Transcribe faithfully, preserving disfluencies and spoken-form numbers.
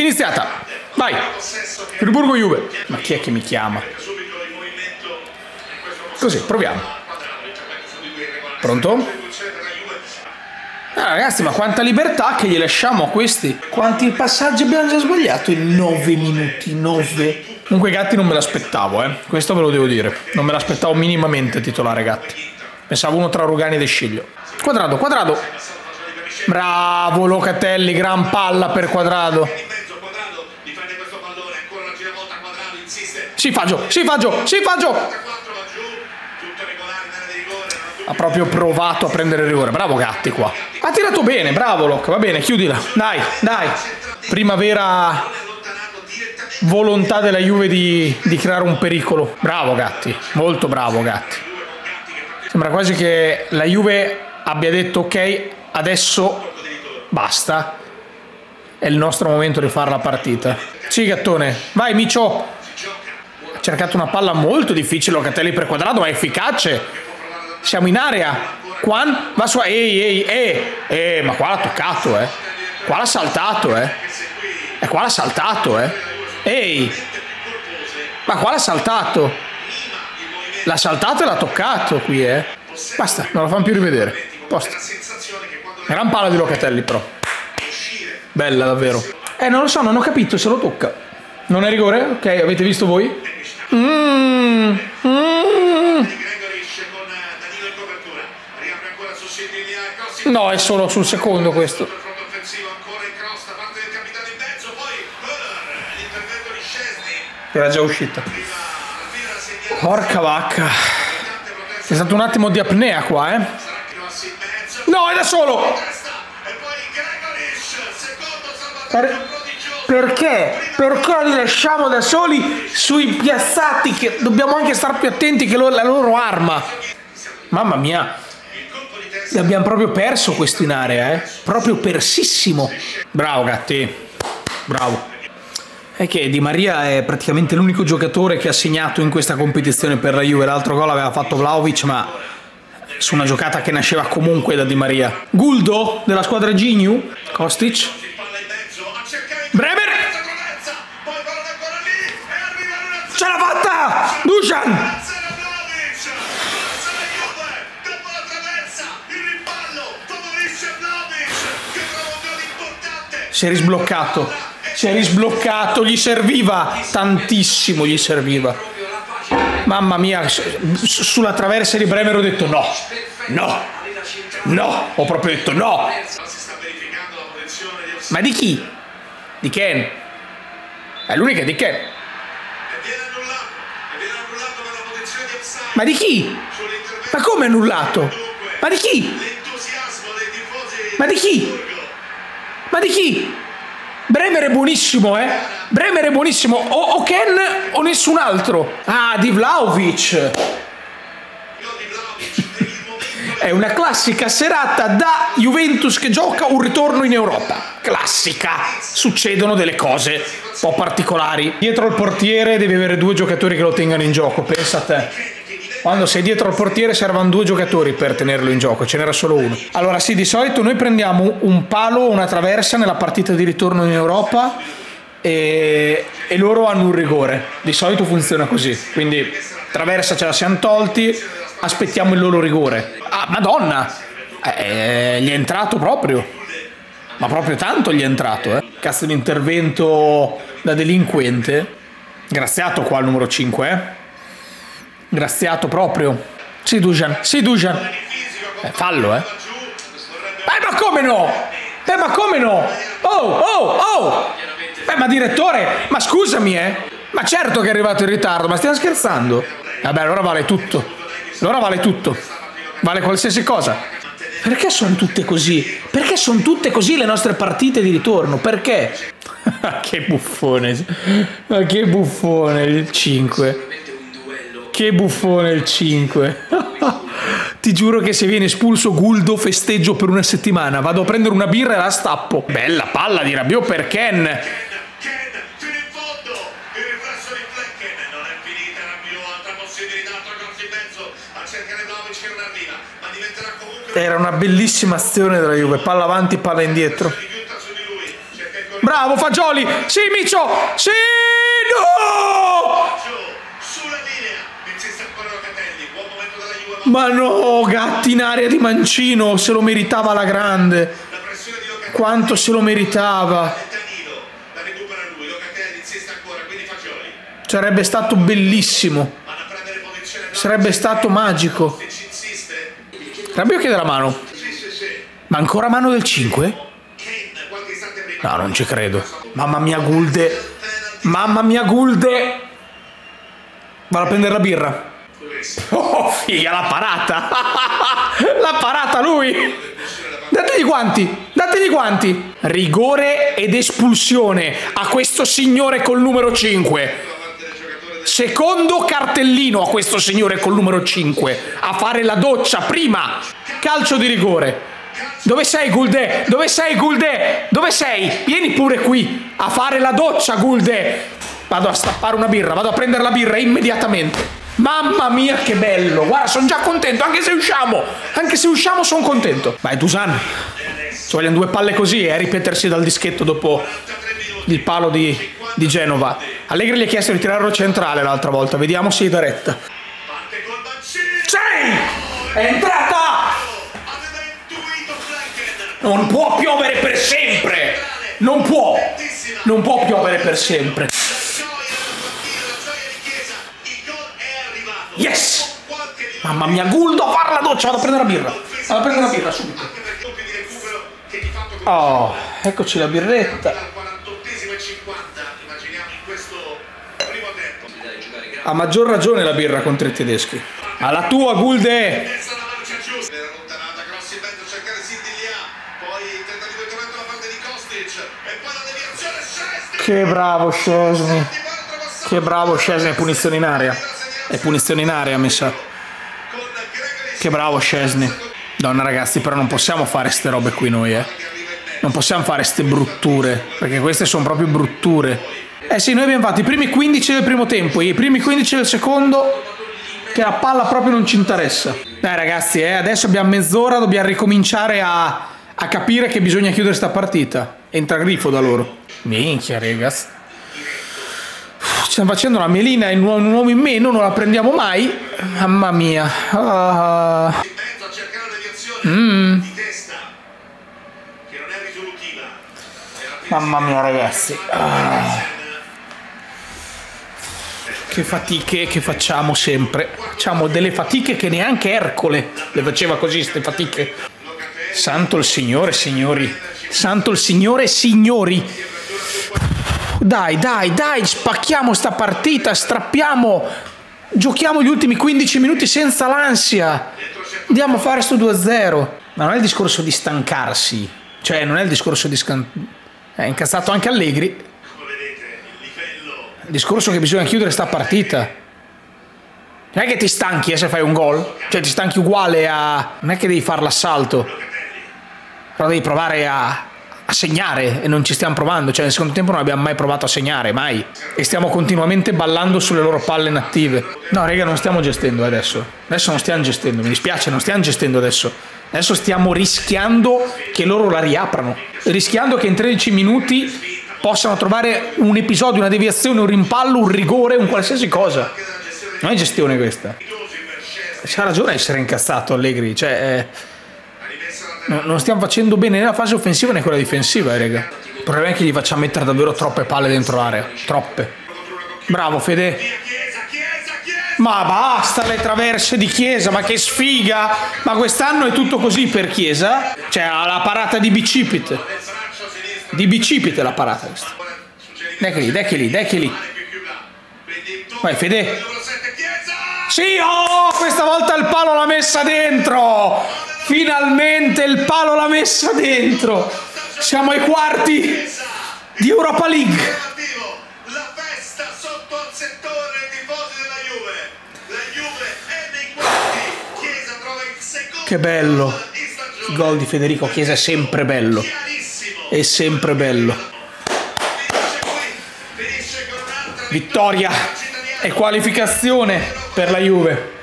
Iniziata. Vai. Friburgo Juve. Ma chi è che mi chiama? Così, proviamo. Pronto? Ah, ragazzi, ma quanta libertà che gli lasciamo a questi. Quanti passaggi abbiamo già sbagliato in nove minuti, nove. Comunque Gatti non me l'aspettavo, eh. Questo ve lo devo dire. Non me l'aspettavo minimamente titolare Gatti. Pensavo uno tra Rugani e De Sciglio. Cuadrado, Cuadrado. Bravo Locatelli, gran palla per Cuadrado. Sì, Faggio, sì, Faggio, sì, Faggio. Ha proprio provato a prendere il rigore. Bravo Gatti qua. Ha tirato bene, bravo Loc. Va bene, chiudila. Dai, dai. Primavera volontà della Juve di, di creare un pericolo. Bravo Gatti, molto bravo Gatti. Sembra quasi che la Juve abbia detto ok, adesso basta. È il nostro momento di fare la partita. Sì, Gattone. Vai, Micio. Ha cercato una palla molto difficile Locatelli per Cuadrado, ma è efficace. Siamo in area. Quan va su. Ehi, ehi, ehi. Eh, ma qua l'ha toccato, eh. Qua l'ha saltato, eh. E qua l'ha saltato, eh. Ehi. Ma qua l'ha saltato. L'ha saltato e l'ha toccato qui, eh. Basta, non lo fanno più rivedere. Posto. Gran palla di Locatelli, però. Bella, davvero. Eh, non lo so, non ho capito se lo tocca. Non è rigore? Ok, avete visto voi? Mmm. Mmm. No, è solo sul secondo questo. Era già uscita. Porca vacca. C'è stato un attimo di apnea qua, eh. No, è da solo. Per... Perché? Perché li lasciamo da soli sui piazzati, che dobbiamo anche star più attenti che la loro arma. Mamma mia. L'abbiamo proprio perso questo in area, eh? Proprio persissimo. Bravo Gatti, bravo. È che Di Maria è praticamente l'unico giocatore che ha segnato in questa competizione per la Juve. L'altro gol aveva fatto Vlahovic, ma su una giocata che nasceva comunque da Di Maria. Guldo della squadra Gignu. Kostic. Bremer. Ce l'ha fatta! Dusan! Si è risbloccato, si è risbloccato, gli serviva, tantissimo gli serviva. Mamma mia, sulla traversa di Bremer ho detto no, no, no, ho proprio detto no. Ma di chi? Di Ken. È l'unica di Ken. Ma di chi? Ma come annullato? Ma di chi? Ma di chi? Ma di chi? Bremer è buonissimo, eh? Bremer è buonissimo. O, o Ken o nessun altro. Ah, di Vlahovic. È una classica serata da Juventus che gioca un ritorno in Europa. Classica. Succedono delle cose un po' particolari. Dietro al portiere devi avere due giocatori che lo tengano in gioco. Pensa a te. Quando sei dietro al portiere servono due giocatori per tenerlo in gioco, ce n'era solo uno. Allora sì, di solito noi prendiamo un palo o una traversa nella partita di ritorno in Europa e, e loro hanno un rigore. Di solito funziona così, quindi traversa ce la siamo tolti, aspettiamo il loro rigore. Ah, madonna! Eh, gli è entrato proprio, ma proprio tanto gli è entrato, eh. Cazzo di intervento da delinquente. Graziato qua al numero cinque, eh. Graziato proprio. Sì, Dujan. Sì, Dujan. Eh, fallo, eh. Eh, ma come no? Eh, ma come no? Oh, oh, oh. Eh, ma direttore, ma scusami, eh. Ma certo che è arrivato in ritardo, ma stiamo scherzando? Vabbè, allora vale tutto. Allora vale tutto. Vale qualsiasi cosa. Perché sono tutte così? Perché sono tutte così le nostre partite di ritorno? Perché? Che buffone. Ma che buffone il cinque. Che buffone il cinque. Ti giuro che se viene espulso Guldo festeggio per una settimana. Vado a prendere una birra e la stappo. Bella palla di Rabiot per Ken. Ken, Ken, fino in fondo. Il riflesso di Black Ken. Non è finita Rabiot. Altra possibilità. Tocca in mezzo. A cercare Vlahovic che non arriva. Ma diventerà comunque... Era una bellissima azione della Juve. Palla avanti, palla indietro. Bravo. bravo Fagioli, sì Miccio, sì, no! Sulla linea, insiste ancora Locatelli, buon momento della Juve. Ma no, Gatti in area di mancino, se lo meritava alla grande, la pressione di Locatelli, quanto se lo meritava. La recupera lui, Locatelli insiste ancora, quindi Fagioli. Sarebbe stato bellissimo, sarebbe stato magico. Rabiot chiede la mano, ma ancora mano del cinque? No, non ci credo. Mamma mia Gulde, mamma mia Gulde, vado a prendere la birra. Oh figa, la parata. La parata lui. Dategli guanti, dategli guanti. Rigore ed espulsione a questo signore col numero cinque. Secondo cartellino a questo signore col numero cinque. A fare la doccia prima. Calcio di rigore. Dove sei Gulde? Dove sei Gulde? Dove sei? Vieni pure qui a fare la doccia Gulde. Vado a stappare una birra, vado a prendere la birra immediatamente. Mamma mia che bello. Guarda, sono già contento, anche se usciamo. Anche se usciamo sono contento. Vai Dusan. Ci vogliono due palle così e eh, ripetersi dal dischetto dopo il palo di, di Genova. Allegri gli ha chiesto di tirarlo centrale l'altra volta. Vediamo se gli dà retta. Sì! È entrata! Non può piovere per sempre! Non può! Non può piovere per sempre! Yes! Mamma mia, Guldo, parla doccia! Vado a prendere la birra! Vado a prendere la birra subito! Oh, eccoci la birretta! Ha maggior ragione la birra contro i tedeschi! Alla tua, Gulde! Che bravo Szczesny, che bravo Szczesny, è punizione in area, è punizione in area mi sa, che bravo Szczesny. Donna ragazzi, però non possiamo fare ste robe qui noi, eh, non possiamo fare ste brutture, perché queste sono proprio brutture. Eh sì, noi abbiamo fatto i primi quindici del primo tempo, i primi quindici del secondo, che la palla proprio non ci interessa. Dai ragazzi, eh, adesso abbiamo mezz'ora, dobbiamo ricominciare a, a capire che bisogna chiudere sta partita. Entra Grifo da loro. Minchia ragazzi, stiamo facendo una melina in un uomo in meno, non la prendiamo mai. Mamma mia. uh. mm. Mamma mia ragazzi, uh. che fatiche che facciamo sempre. Facciamo delle fatiche che neanche Ercole le faceva così, queste fatiche. Santo il Signore, signori. Santo il Signore, signori. Dai, dai, dai, spacchiamo sta partita, strappiamo, giochiamo gli ultimi quindici minuti senza l'ansia, andiamo a fare sto due a zero. Ma non è il discorso di stancarsi, cioè non è il discorso di... è incazzato anche Allegri, il discorso che bisogna chiudere sta partita. Non è che ti stanchi eh, se fai un gol, cioè ti stanchi uguale a... non è che devi fare l'assalto, però devi provare a... a segnare, e non ci stiamo provando, cioè nel secondo tempo non abbiamo mai provato a segnare, mai, e stiamo continuamente ballando sulle loro palle inattive. No raga, non stiamo gestendo adesso, adesso non stiamo gestendo, mi dispiace, non stiamo gestendo adesso, adesso stiamo rischiando che loro la riaprano, rischiando che in tredici minuti possano trovare un episodio, una deviazione, un rimpallo, un rigore, un qualsiasi cosa. Non è gestione questa. C'ha ragione a essere incazzato Allegri, cioè... Eh... non stiamo facendo bene né la fase offensiva né quella difensiva, raga. Il problema è che gli facciamo mettere davvero troppe palle dentro l'area. Troppe. Bravo, Fede. Ma basta le traverse di Chiesa, ma che sfiga! Ma quest'anno è tutto così per Chiesa? Cioè, la parata di bicipite. Di bicipite la parata questa. Dai che lì, dai che lì, dai che lì. Vai, Fede. Sì, oh! Questa volta il palo l'ha messa dentro! Finalmente il palo l'ha messa dentro. Siamo ai quarti di Europa League. La festa sotto al settore tifosi della Juve. La Juve è nei quarti. Chiesa trova il secondo. Che bello. Il gol di Federico Chiesa è sempre bello. È sempre bello. Vittoria e qualificazione per la Juve.